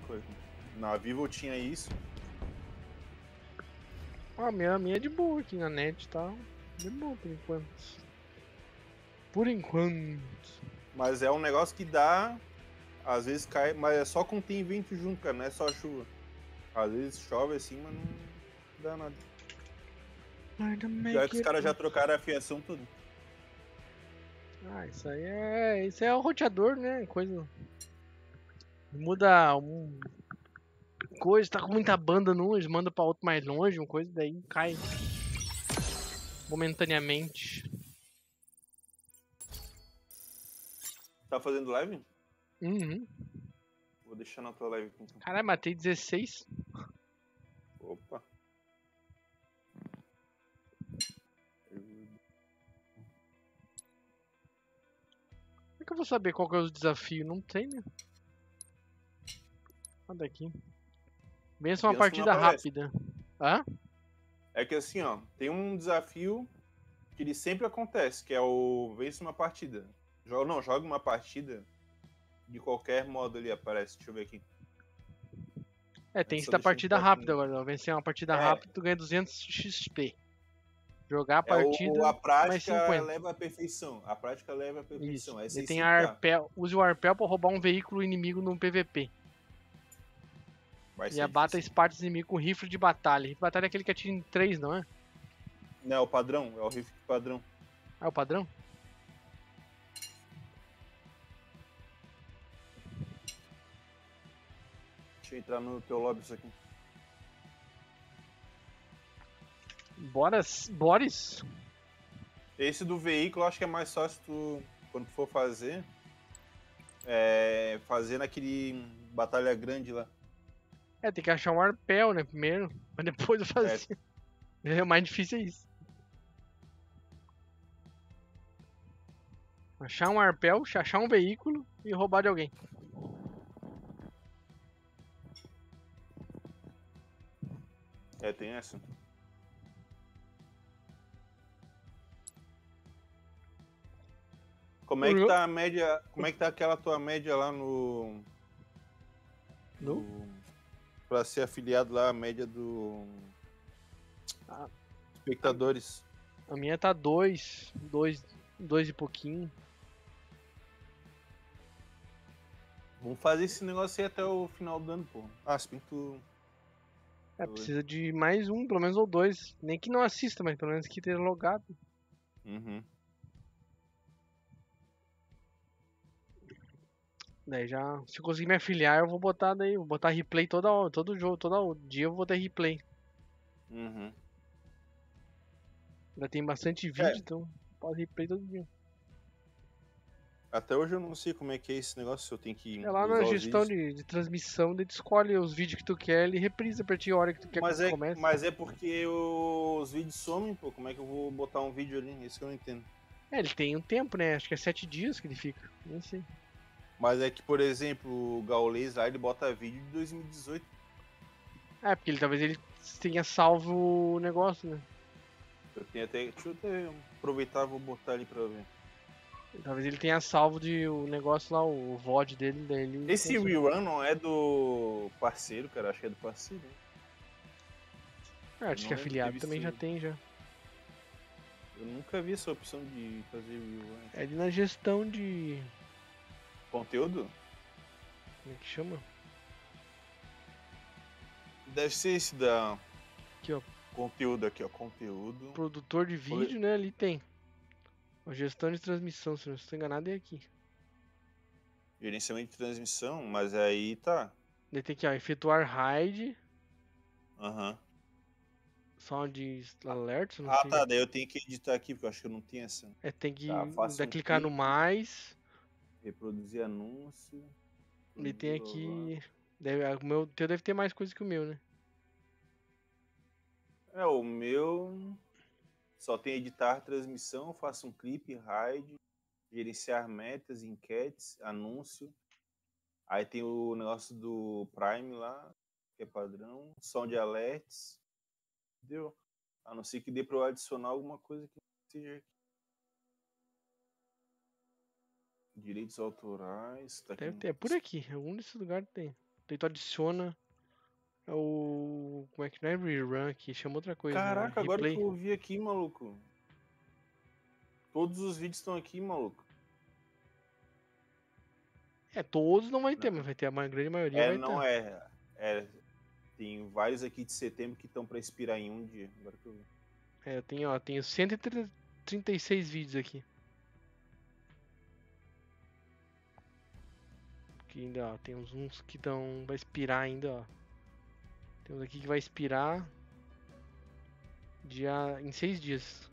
crônico. Na Vivo tinha isso. Ah, minha é de boa aqui na net, tá? De boa por enquanto. Por enquanto. Mas é um negócio que dá. Às vezes cai, mas é só quando tem vento junto, cara, não é só chuva. Às vezes chove assim, mas não dá nada. Já que os caras já trocaram a fiação toda. Ah, isso aí é. Isso é o roteador, né? Coisa. Muda um. Coisa, tá com muita banda num, eles mandam pra outro mais longe, uma coisa, daí cai. Momentaneamente. Tá fazendo live? Uhum. Vou deixar na tua live aqui. Caralho, matei 16. Opa. Como é que eu vou saber qual que é o desafio? Não tem, né? Olha aqui. Pensa uma partida rápida. Hã? É que assim, ó, tem um desafio que ele sempre acontece, que é o vence uma partida. Joga uma partida de qualquer modo ali aparece. Deixa eu ver aqui. É, tem que ser da partida rápida agora, não. Vencer uma partida rápida, tu ganha 200 XP. Jogar a partida a prática leva à perfeição. A prática leva à perfeição. É e tem arpel, use o arpel pra roubar um veículo inimigo no PVP. E abata espartas inimigos com rifle de batalha. Rifle de batalha é aquele que atira em 3, não é? Não, é o padrão, é o rifle padrão. Ah, é o padrão? Deixa eu entrar no teu lobby isso aqui. Boris? Esse do veículo eu acho que é mais fácil tu, quando tu for fazer. É. Fazer naquele batalha grande lá. É, tem que achar um arpel, né, primeiro, mas depois eu fazer. É. O mais difícil é isso. Achar um arpel, achar um veículo e roubar de alguém. É, tem essa. Como é que tá a média, como é que tá aquela tua média lá no... Pra ser afiliado lá, a média do... Espectadores. A minha tá 2 e pouquinho. Vamos fazer esse negócio aí até o final do ano, pô. Ah, se bem que tu... É, precisa de mais um, pelo menos, ou dois. Nem que não assista, mas pelo menos que tenha logado. Uhum. Daí já, se eu conseguir me afiliar, eu vou botar daí, vou botar replay toda hora, todo jogo, todo dia eu vou ter replay. Uhum. Ainda tem bastante vídeo, então pode replay todo dia. Até hoje eu não sei como é que é esse negócio, eu tenho que... É lá na gestão de transmissão, ele escolhe os vídeos que tu quer, ele reprisa pra ti a hora que tu quer que tu comece. Mas é porque os vídeos somem, pô, como é que eu vou botar um vídeo ali? Isso que eu não entendo. É, ele tem um tempo, né, acho que é 7 dias que ele fica, nem sei. Mas é que, por exemplo, o Gaules lá, ele bota vídeo de 2018. É, porque ele, talvez ele tenha salvo o negócio, né? Eu tenho até... Deixa eu até aproveitar e vou botar ali pra ver. Talvez ele tenha salvo de o negócio lá, o VOD dele. Daí ele... Esse rerun não é do parceiro, cara. Acho que é do parceiro. É, acho que afiliado também já tem, já. Eu nunca vi essa opção de fazer rerun. É ali na gestão de... Conteúdo? Como é que chama? Deve ser esse da... Aqui, ó. Conteúdo aqui, ó. Conteúdo. Produtor de vídeo, né? Ali tem. A gestão de transmissão, se não estou enganado, é aqui. Gerenciamento de transmissão, mas aí tá. Daí tem aqui, ó. Efetuar raid. Aham. Sound alert. Não sei. Tá. Daí eu tenho que editar aqui, porque eu acho que eu não tenho essa. É, tem que clicar no mais... Reproduzir anúncio. Ele tem aqui. O teu deve ter mais coisa que o meu, né? É, o meu. Só tem editar transmissão, faça um clipe, raid, gerenciar metas, enquetes, anúncio. Aí tem o negócio do Prime lá, que é padrão. Sound alerts. Entendeu? A não ser que dê pra eu adicionar alguma coisa que seja aqui. Direitos autorais. Tá aqui. Deve ter, é por aqui, algum desse lugar tem. Daí tu adiciona o... Como é que não é rerun aqui? Chama outra coisa. Caraca, agora que eu vi aqui, maluco. Todos os vídeos estão aqui, maluco. É, todos não vai ter, mas vai ter a grande maioria. É, vai não ter. Tem vários aqui de setembro que estão pra expirar em um dia. Agora que eu vi. É, eu tenho, ó, tenho 136 vídeos aqui. Que ainda, ó, tem uns que estão... Vai expirar ainda, ó. Tem uns aqui que vai expirar... Em 6 dias.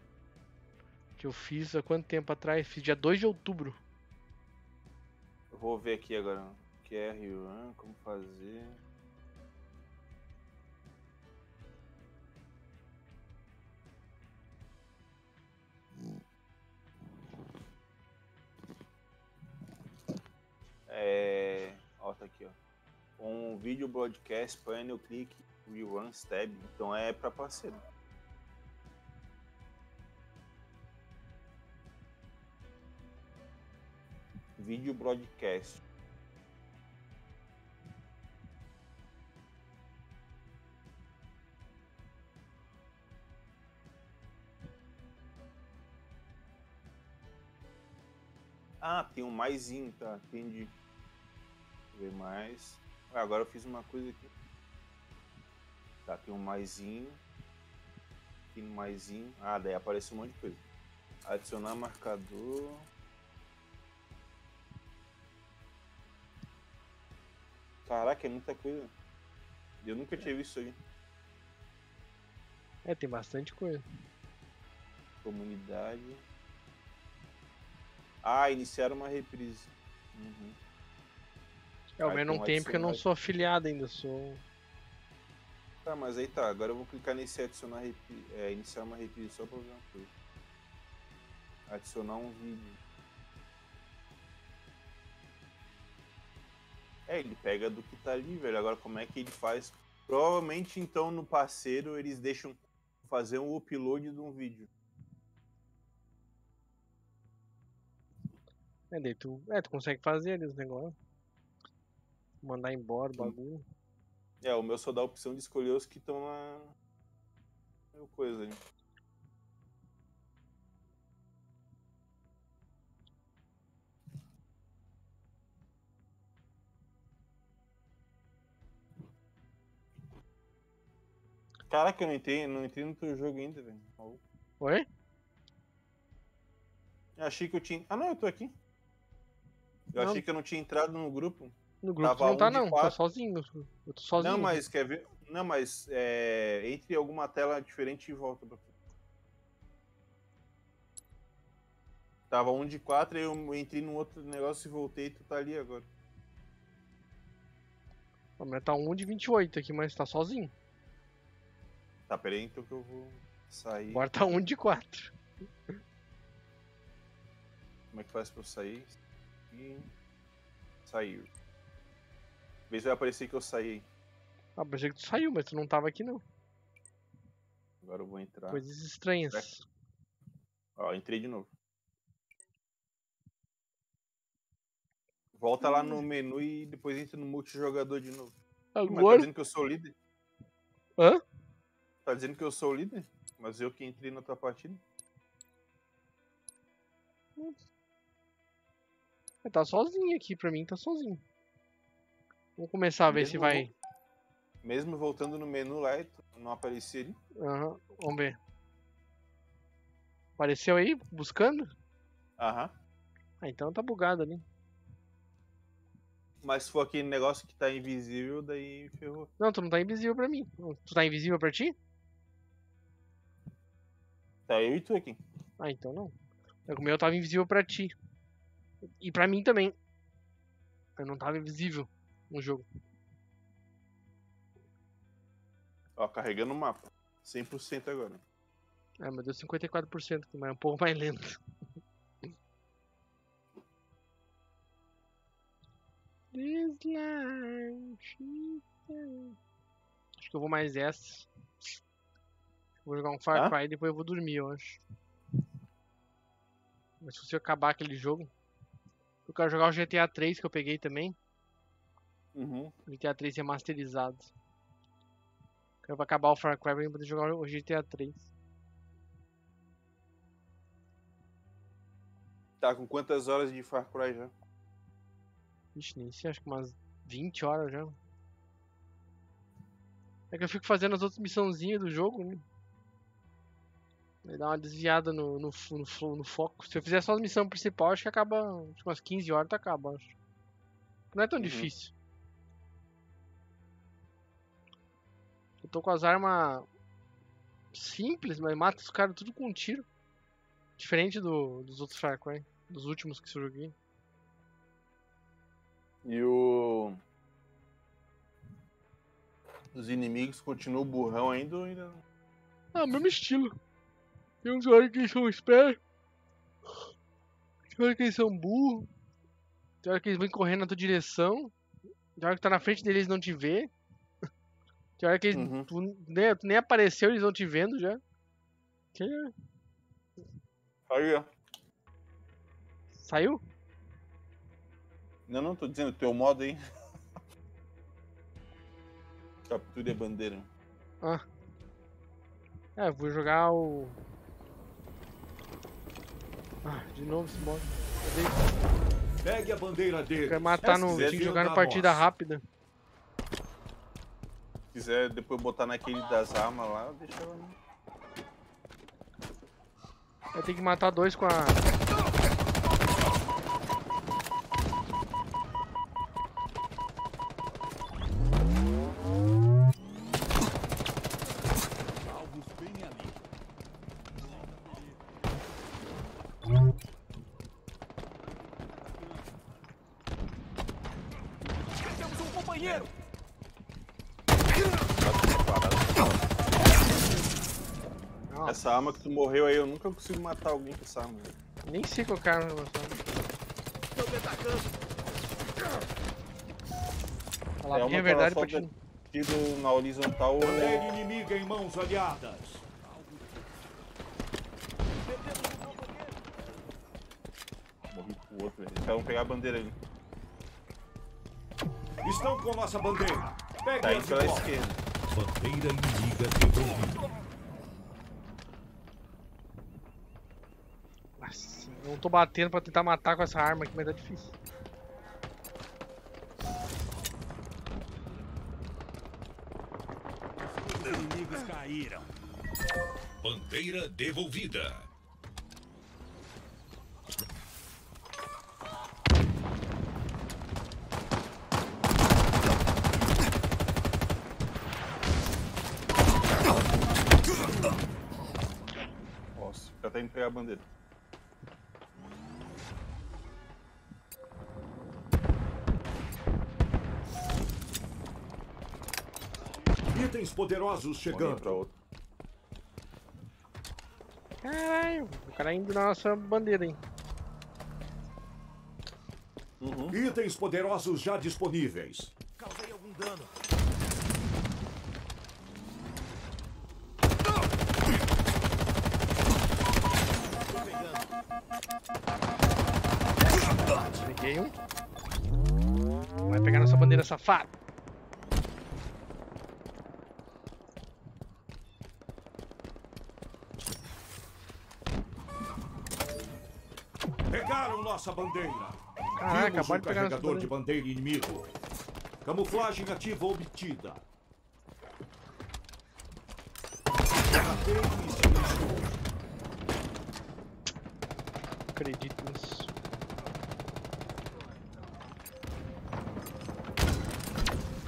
Que eu fiz há quanto tempo atrás? Fiz dia 2 de outubro. Eu vou ver aqui agora. O que é rerun, como fazer... Ó, tá aqui, ó. Um vídeo broadcast, panel, click, rerun, tab. Então é pra parceiro. Vídeo broadcast. Ah, tem um maisinho, tá? Entendi. Ver mais. Ah, agora eu fiz uma coisa aqui. Tá, tem um maisinho. Tem um maisinho. Ah, daí aparece um monte de coisa. Adicionar marcador. Caraca, é muita coisa. Eu nunca tinha visto isso aí. É, tem bastante coisa. Comunidade. Ah, iniciaram uma reprise. Uhum. É, o meu não tem porque eu não sou afiliado ainda, sou... Tá, mas aí tá, agora eu vou clicar nesse adicionar reprise, iniciar uma reprise só pra ver uma coisa. Adicionar um vídeo. É, ele pega do que tá ali, velho, agora como é que ele faz? Provavelmente então no parceiro eles deixam fazer um upload de um vídeo. É, daí tu consegue fazer ali os negócios. Mandar embora o bagulho. É, o meu só dá a opção de escolher os que estão na... É coisa aí. Caraca, eu não entrei no teu jogo ainda, velho. Oi? Eu achei que eu tinha... Ah, não, eu tô aqui. Achei que eu não tinha entrado no grupo. No grupo tu não tá, não. Tá sozinho. Eu tô sozinho. Não, mas quer ver? Não, mas entre alguma tela diferente e volta pra frente. Tava 1 de 4, aí eu entrei num outro negócio e voltei e tu tá ali agora. Mas tá 1 de 28 aqui, mas tá sozinho. Tá, peraí, então que eu vou sair. Agora tá 1 de 4. Como é que faz pra eu sair? E... Saiu. Talvez vai aparecer que eu saí. Ah, pensei que tu saiu, mas tu não tava aqui, não. Agora eu vou entrar. Coisas estranhas. Ó, entrei de novo. Volta lá no menu e depois entra no multijogador de novo. Agora... Mas tá dizendo que eu sou o líder? Hã? Tá dizendo que eu sou o líder? Mas eu que entrei na tua partida? Tá sozinho aqui, pra mim tá sozinho. Vamos começar a ver mesmo se vai... Mesmo voltando no menu lá, não aparecia ali? Aham, vamos ver. Apareceu aí, buscando? Aham. Ah, então tá bugado ali. Mas se for aquele negócio que tá invisível, daí ferrou. Não, tu não tá invisível pra mim. Tu tá invisível pra ti? Tá eu e tu aqui. Ah, então não. O meu tava invisível pra ti. E pra mim também. Eu não tava invisível. Um jogo. Ó, carregando o mapa. 100% agora. Ah, mas deu 54%, mas é um pouco mais lento. Acho que eu vou mais essa. Vou jogar um Far Cry e depois eu vou dormir, eu acho. Mas se eu acabar aquele jogo... Eu quero jogar o GTA 3 que eu peguei também. GTA 3 remasterizado. Quero pra acabar o Far Cry pra poder jogar o GTA 3. Tá com quantas horas de Far Cry já? Ixi, nem sei, acho que umas 20 horas já. É que eu fico fazendo as outras missãozinhas do jogo, né? Vai dar uma desviada no foco. Se eu fizer só as missões principais, acho que acaba. Acho que umas 15 horas tá acaba, acho. Não é tão difícil. Eu tô com as armas simples, mas mata os caras tudo com um tiro. Diferente dos outros Far Cry, dos últimos que eu joguei. E os inimigos continuam burrão ainda ou ainda não? Ah, mesmo estilo. Tem uns horas que eles são espertos. Tem horas que eles são burros. Tem horas que eles vêm correndo na tua direção. Tem hora que tá na frente deles e não te vê. Tem hora que eles, tu nem apareceu, eles não te vendo já. Que... Aí, ó. Saiu? Não, não, tô dizendo, teu modo aí. Capture a bandeira. Ah. É, vou jogar o... Ah, de novo esse modo. Pegue a bandeira dele. Quer matar no... Tinha que jogar na partida rápida. Se quiser depois botar naquele das armas lá, deixa ela... Vai ter que matar dois com a... Essa arma que tu morreu aí, eu nunca consigo matar alguém com essa arma. Nem sei qual cara vai matar. É uma verdade, só pode... tiro na horizontal ou... É inimiga em mãos aliadas. Morri pro outro, velho. Então vamos pegar a bandeira ali. Estão com nossa bandeira. Pega aí pela esquerda. Bandeira inimiga devolvida. Não tô batendo pra tentar matar com essa arma aqui, mas tá difícil. Os inimigos caíram. Bandeira devolvida. Nossa, já tá indo pegar a bandeira. Itens poderosos chegando. Caralho, o cara indo na nossa bandeira, hein? Itens poderosos já disponíveis. Causei algum dano. Peguei um. Vai pegar nossa bandeira, safado. Nossa bandeira. Caraca, vimos um carregador de bandeira inimigo. Camuflagem ativa obtida. Acredito nisso.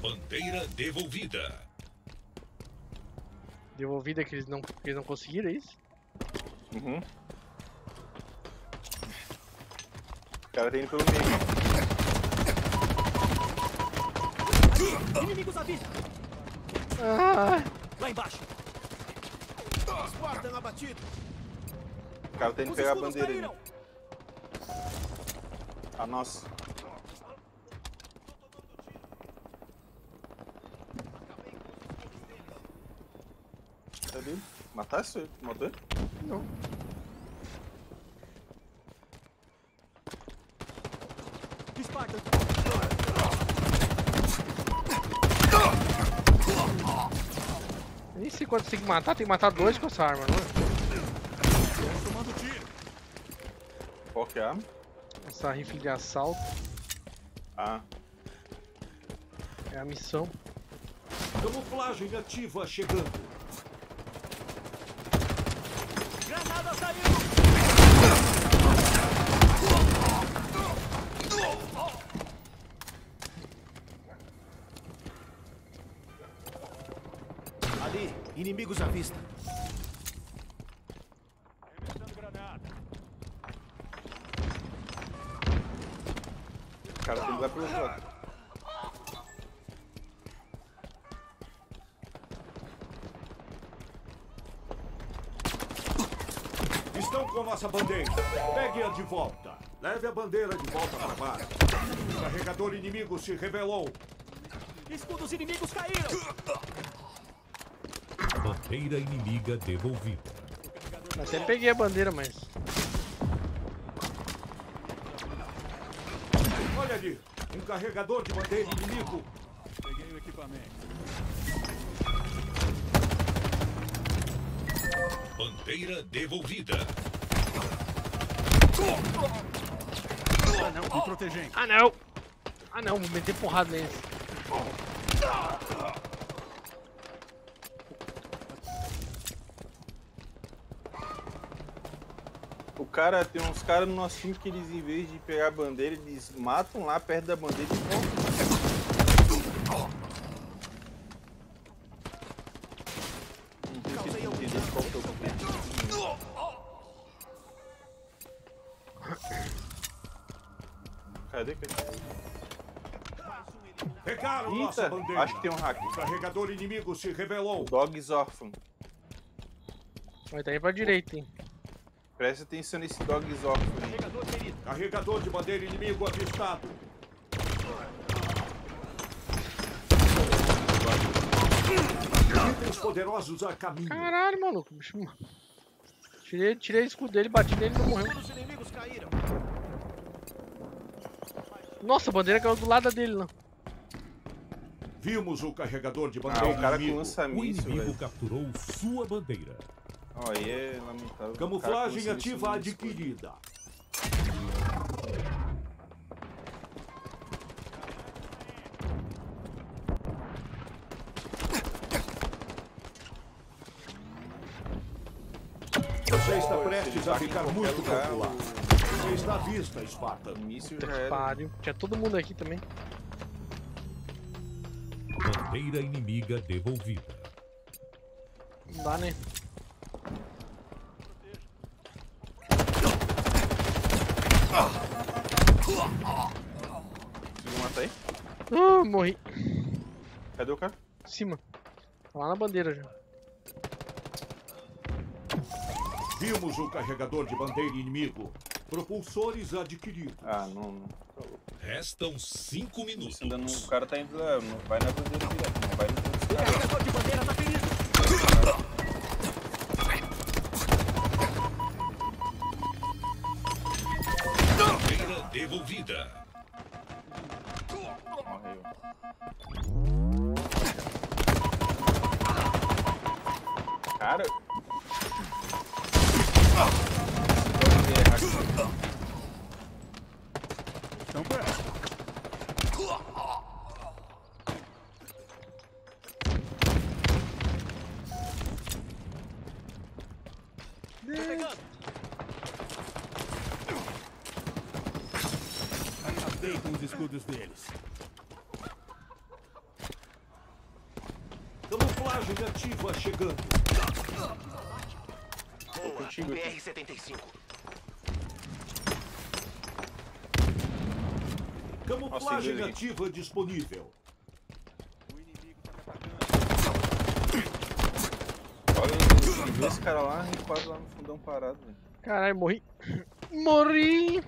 Bandeira devolvida. Devolvida que eles não conseguiram, é isso? O cara tá indo pelo meio. Inimigos à vista! Lá embaixo! Guarda na batida! O cara tá indo pegar a bandeira ali. A nossa. Tá ali? Matasse ele? Matou ele? Não. se quando tem que matar, tem que matar dois com essa arma, não é? Qual que é a arma? Essa rifle de assalto. Ah. É a missão. Camuflagem ativa chegando. Granada saiu! Ali, inimigos à vista. O cara tem lugar pelo outro lado. Estão com a nossa bandeira. Pegue-a de volta. Leve a bandeira de volta para a base. O carregador inimigo se rebelou. Escudos inimigos caíram. Bandeira inimiga devolvida. Até peguei a bandeira, mas... Olha ali. Um carregador de bandeira inimigo. Peguei o equipamento. Bandeira devolvida. Ah não, me protegendo. Ah não. Ah não, vou meter porrada nele. O cara, tem uns caras no nosso time que eles, em vez de pegar a bandeira, eles matam lá perto da bandeira e voltam. Cadê? Pegaram nossa bandeira. Acho que tem um hack. O carregador inimigo se revelou. Dogs Orphan. Vai tá aí pra direita, hein? Presta atenção nesse Dogs Orphan. Carregador ferido. Carregador de bandeira inimigo avistado. Itens poderosos a caminho. Caralho, maluco. Tirei o escudo dele, bati nele e não morreu. Os inimigos caíram. Nossa, a bandeira caiu do lado dele, não. Vimos o carregador de bandeira. Ah, o cara que lança míssil, o inimigo capturou sua bandeira. Oh, é lamentável. Camuflagem ativa adquirida. Você está prestes a ficar muito popular. Você está à vista, Spartan. Míssil já pariu. Tinha todo mundo aqui também. Bandeira inimiga devolvida. Não dá, né? Conseguiu matar aí? Morri. Cadê o cara? Em cima. Lá na bandeira já. Vimos o carregador de bandeira inimigo. Propulsores adquiridos. Ah, não. Restam 5 minutos. Ainda não, o cara tá indo lá, não vai na bandeira direto, não vai no carregador de bandeira tá ferido. Bandeira devolvida. Morreu. Cara. Então por essa. Acabei com os escudos deles. Camuflagem ativa chegando. Boa, BR-75. Camuflagem ativa disponível. O inimigo tá atacando. Olha esse cara lá, quase lá no fundão parado. Caralho, morri. Morri!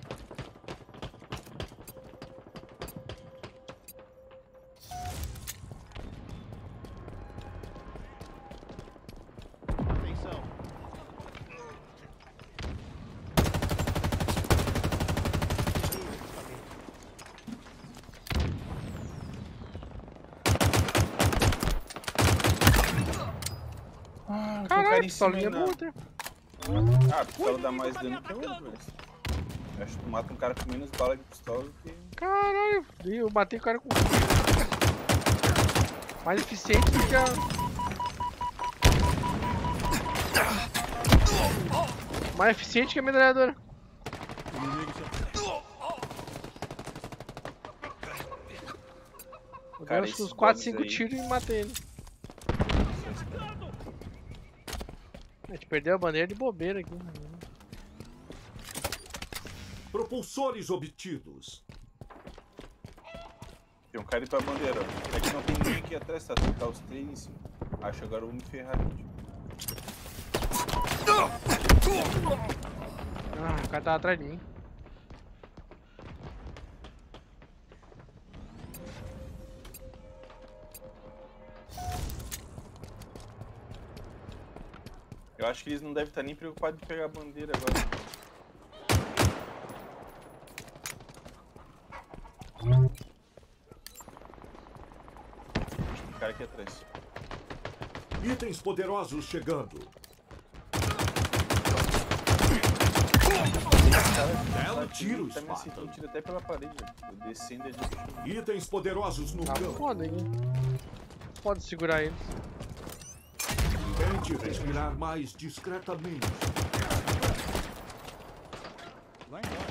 arma que eu quero ensinar. Ah, a pistola dá mais dano que eu, velho. Acho que tu mata um cara com menos bala de pistola do que... Caralho, eu matei o cara com... Mais eficiente do que a... Mais eficiente que a metralhadora. Eu dei uns 4, 5 tiros e matei ele. A gente perdeu a bandeira de bobeira aqui. Propulsores obtidos. Tem um cara indo pra bandeira. É que não tem ninguém aqui atrás, tá? Tá os três em cima. Acho agora o Ferrari. Ah, o cara tá atrás de mim. Eu acho que eles não devem estar nem preocupados de pegar a bandeira agora. O cara aqui atrás. Itens poderosos chegando. Belo tiro, tá me tiro até pela parede. Eu descendo ali. Itens poderosos no campo. Foda, hein? Pode segurar eles. Tente respirar mais discretamente. Vai embora.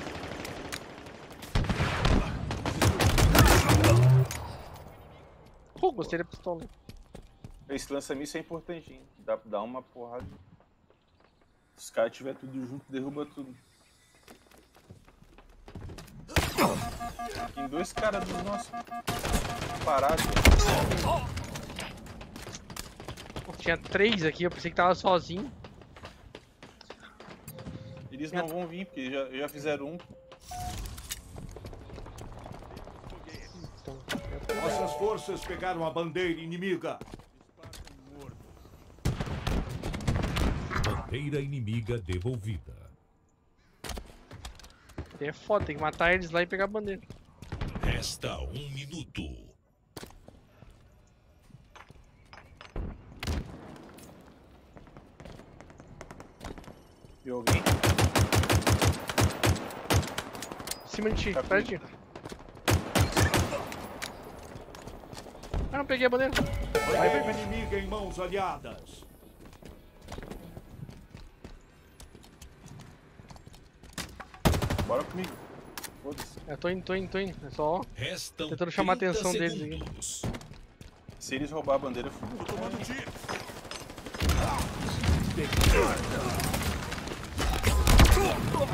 Gostei da pistola. Esse lança-míssil é importante, hein? Dá uma porrada. Se os caras tiverem tudo junto, derruba tudo. Tem dois caras dos nossos parados. Tinha três aqui, eu pensei que tava sozinho. Eles não vão vir, porque já fizeram um. Nossas forças pegaram a bandeira inimiga. Bandeira inimiga devolvida. É foda, tem que matar eles lá e pegar a bandeira. Resta 1 minuto. Viu alguém? Em cima de ti, tá perto de ti. Ah, não peguei a bandeira. Vai, inimiga em mãos aliadas. Bora comigo. Eu tô indo. É só tentando chamar a atenção deles aqui. Se eles roubar a bandeira, eu fico tomando tiro.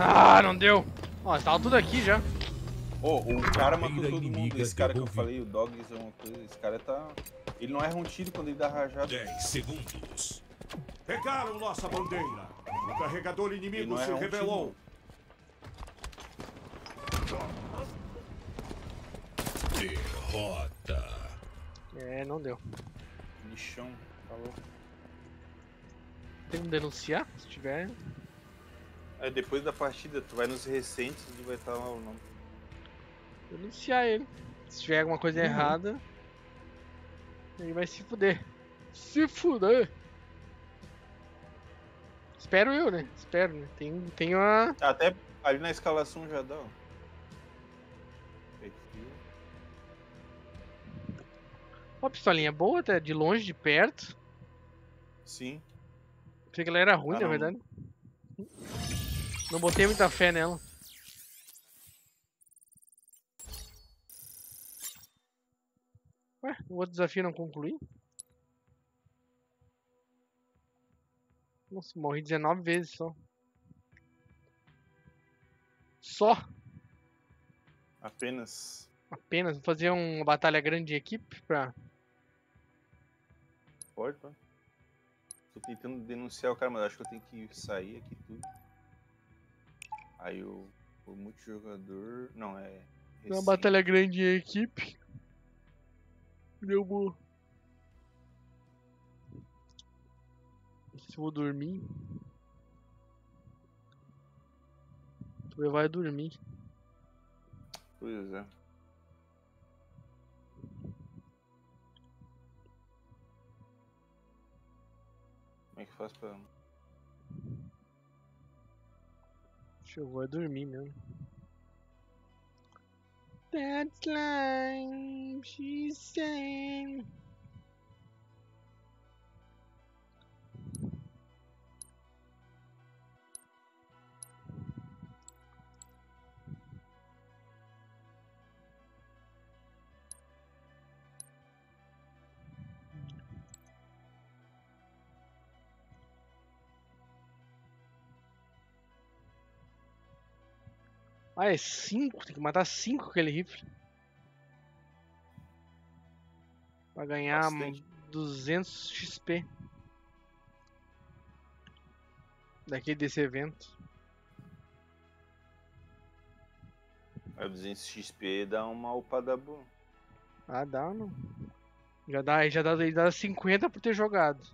Ah, não deu. Ó, tava tudo aqui já. O cara matou todo mundo. Esse cara que eu falei, o Dogs é uma coisa. Esse cara tá... Ele não erra um tiro quando ele dá rajada. 10 segundos. Pegaram nossa bandeira. O carregador inimigo se rebelou. Derrota. É, não deu. Lixão, falou. Tem como denunciar, se tiver. É, depois da partida, tu vai nos recentes e vai estar lá o nome. Denunciar ele. Se tiver alguma coisa errada, ele vai se fuder. Se fuder. Espero eu, né? Espero, né? Tem uma... Até ali na escalação já dá, ó. Uma pistolinha boa, até de longe, de perto. Sim. Pensei que ela era ruim, na verdade. Não botei muita fé nela. Ué, o outro desafio não concluí? Nossa, morri 19 vezes só. Só? Apenas. Vou fazer uma batalha grande de equipe pra... Pode, tá? Tô tentando denunciar o cara, mas acho que eu tenho que sair aqui tudo. Aí o multijogador... Não, é... Recente. Uma batalha grande de equipe. Eu vou... Se eu vou dormir... Tu vai dormir. Pois é. Como é que faz pra... Deixa eu vou dormir mesmo. That's life, she sang. Ah, é 5? Tem que matar 5 aquele rifle. Pra ganhar bastante. 200 XP. Daqui desse evento. A 200 XP dá uma upada boa. Ah, dá ou não? Já dá 50 por ter jogado.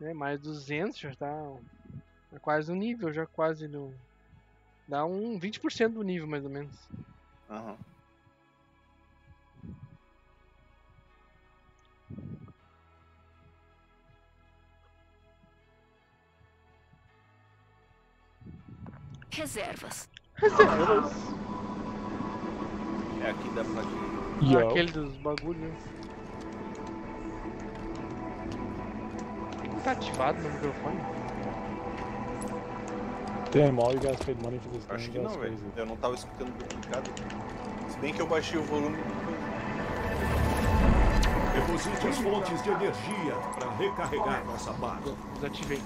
Né? Mais 200 já tá quase no nível, já quase no... Dá um 20% do nível, mais ou menos. Aham. Uhum. Reservas. É aqui da plaquinha. É aquele dos bagulhos. Tá ativado no microfone? Tem mal e gás feito, mano. Acho que não, velho. Eu não tava escutando duplicado. Se bem que eu baixei o volume. Deposite as fontes de energia para recarregar nossa barra. Desativei.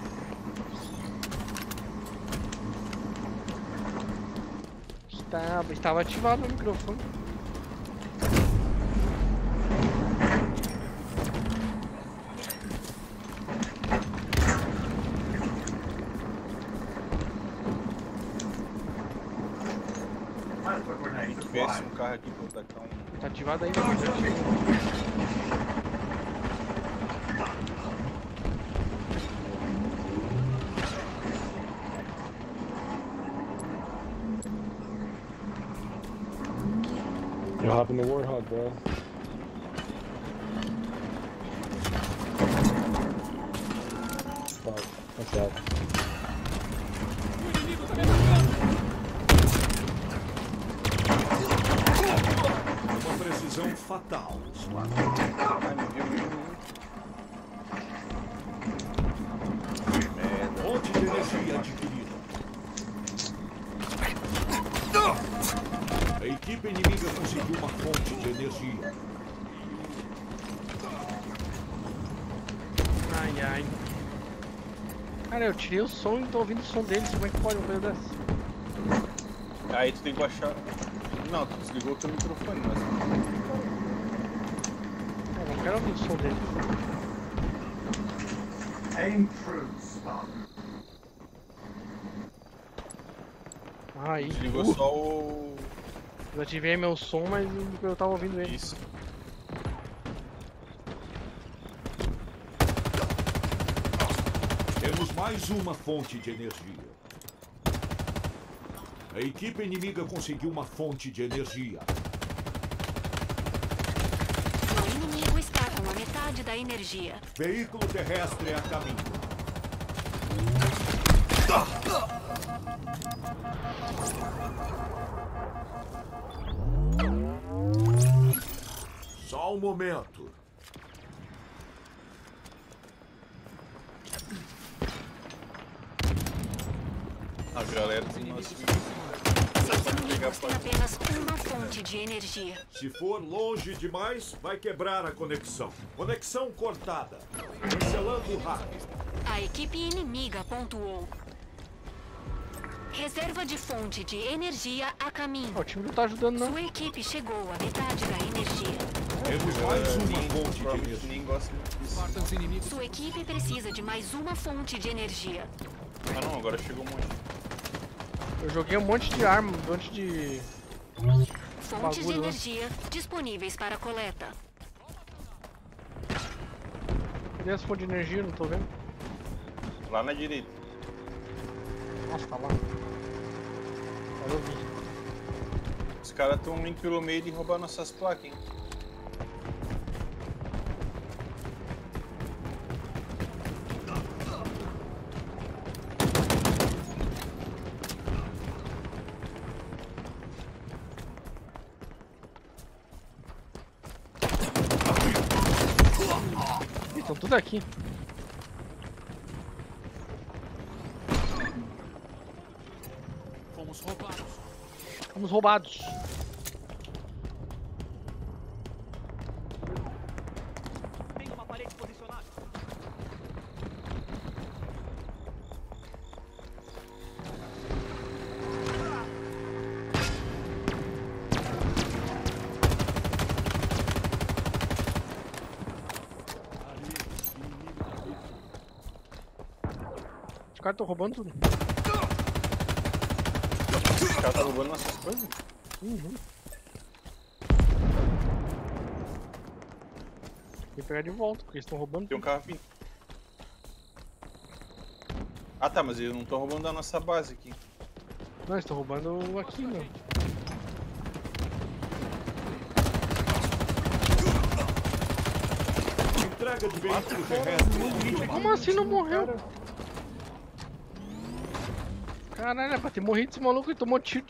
Estava ativado o microfone. Aqui, tá ativado ainda? You're hopping the Warthog, bro. Fuck, what's that? Fatal. Fonte de energia adquirida. A equipe inimiga conseguiu uma fonte de energia. Ai, ai. Cara, eu tirei o som e tô ouvindo o som deles. Como é que pode uma coisa dessa? Aí tu tem que baixar. Não, tu desligou o teu microfone, mas... Eu quero ouvir o som dele. Aí. Desligou só o... Eu ativei meu som, mas eu tava ouvindo ele. Isso. Temos mais uma fonte de energia. A equipe inimiga conseguiu uma fonte de energia. Da energia. Veículo terrestre a caminho. Só um momento. A galera tem nosso tem apenas uma fonte de energia. Se for longe demais, vai quebrar a conexão. Conexão cortada. Cancelando o rádio. A equipe inimiga pontuou. Reserva de fonte de energia a caminho. O time não tá ajudando, não. Sua equipe chegou à metade da energia. Temos mais uma fonte de energia. Sua equipe precisa de mais uma fonte de energia. Ah, não, agora chegou um monte. Eu joguei um monte de arma, um monte de... Fontes de energia disponíveis para coleta. Cadê as fontes de energia? Não tô vendo. Lá na direita. Nossa, tá lá. Agora eu vi. Os caras estão indo pelo meio de roubar nossas placas, hein? estão tudo aqui. Fomos roubados. Fomos roubados. Tem uma parede posicionada. Os caras estão roubando tudo. Os caras estão roubando nossas coisas? Uhum. Tem que pegar de volta, porque eles estão roubando. Tem um carro aqui. Ah tá, mas eles não estão roubando da nossa base aqui. Não, eles estão roubando aqui, né? Entrega de veículo terrestre. Como assim não morreu? Caralho, é pra ter morrido esse maluco e tomou tiro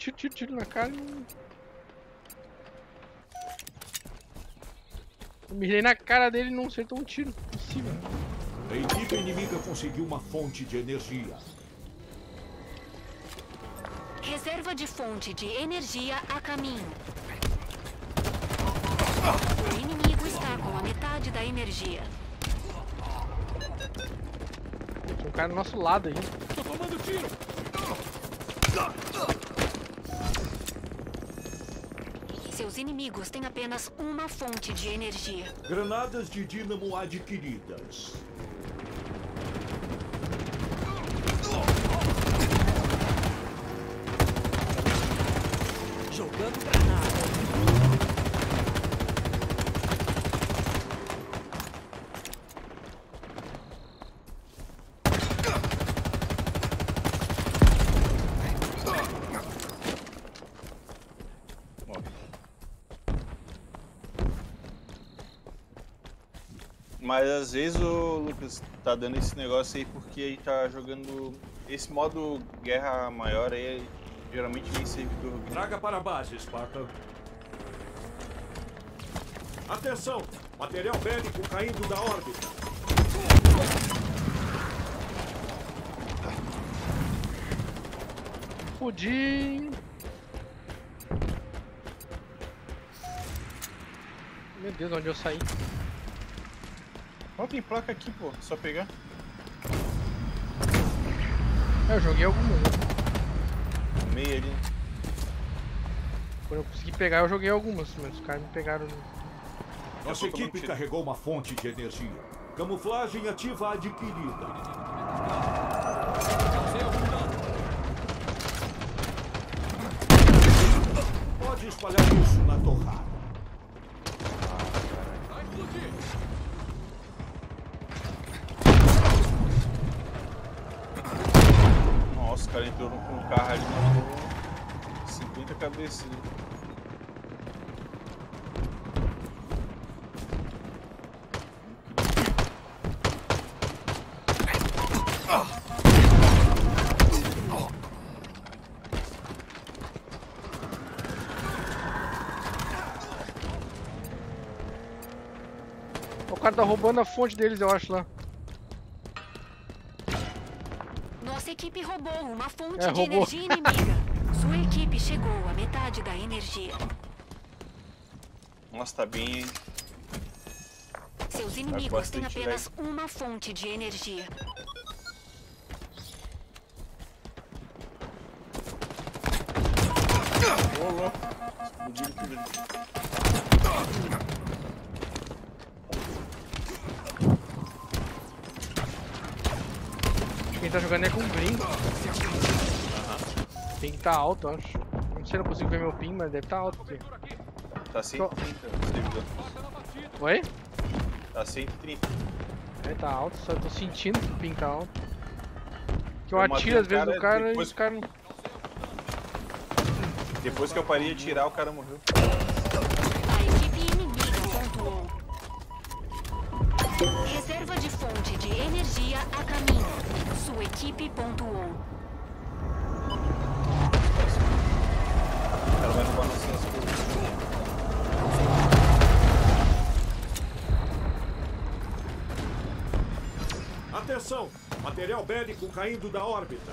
na cara e... Eu mirei na cara dele e não acertou um tiro. Impossível. A equipe inimiga conseguiu uma fonte de energia. Reserva de fonte de energia a caminho. O inimigo está com a metade da energia. Tem um cara do nosso lado aí. Tô tomando tiro! Seus inimigos têm apenas uma fonte de energia. Granadas de dínamo adquiridas. Jogando Mas às vezes o Lucas tá dando esse negócio aí porque ele tá jogando esse modo guerra maior aí, geralmente vem servidor. Traga para a base, Spartan. Atenção! Material bélico caindo da órbita. Pudim. Meu Deus, onde eu saí? Ó, tem placa aqui, pô, só pegar. Eu joguei alguma. No meio ali. Quando eu consegui pegar, eu joguei algumas, mas os caras me pegaram. Nossa equipe carregou uma fonte de energia. Camuflagem ativa adquirida. Pode espalhar isso na torrada. Vai explodir! Nossa, o cara entrou com um carro ali, matou 50 cabeças. O cara tá roubando a fonte deles, eu acho, lá. Equipe roubou uma fonte de energia inimiga. Sua equipe chegou à metade da energia. Nossa, tá bem, hein? Seus inimigos têm apenas uma fonte de energia. Quem tá jogando é com gringo. Tem que estar alto, eu acho. Não sei, não consigo ver meu ping, mas deve estar alto aqui. Tá 130, servidor. Oi? Tá 130. É, tá alto, só tô sentindo que o ping tá alto. Que eu atiro às vezes no cara e os caras... Depois que eu parei de atirar, o cara morreu. A equipe inimiga pontuou. Reserva de fonte de energia a caminho. Sua equipe pontuou. Ela vai roubar nossas coisas. Atenção! Material bélico caindo da órbita.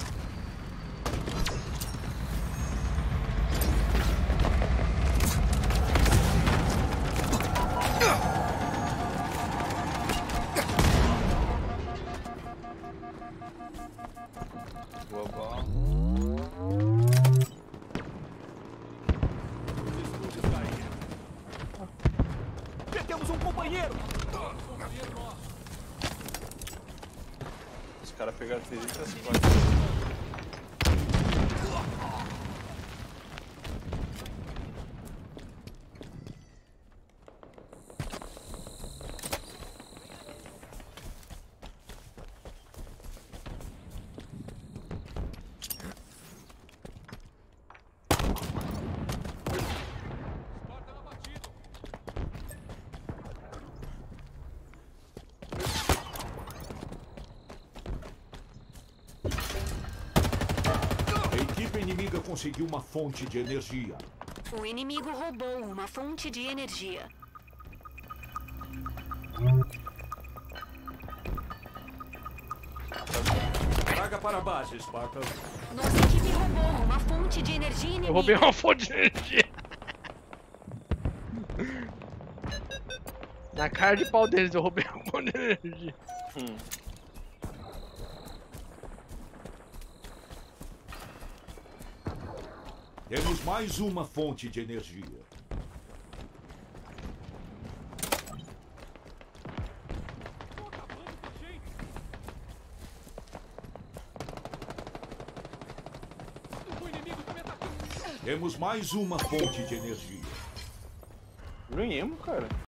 Conseguiu uma fonte de energia. O inimigo roubou uma fonte de energia. Traga para a base, Spartan. Nossa equipe roubou uma fonte de energia inimiga. Eu roubei uma fonte de energia. Na cara de pau deles eu roubei uma fonte de energia. Temos mais uma fonte de energia. Temos mais uma fonte de energia. Ganhamos, cara.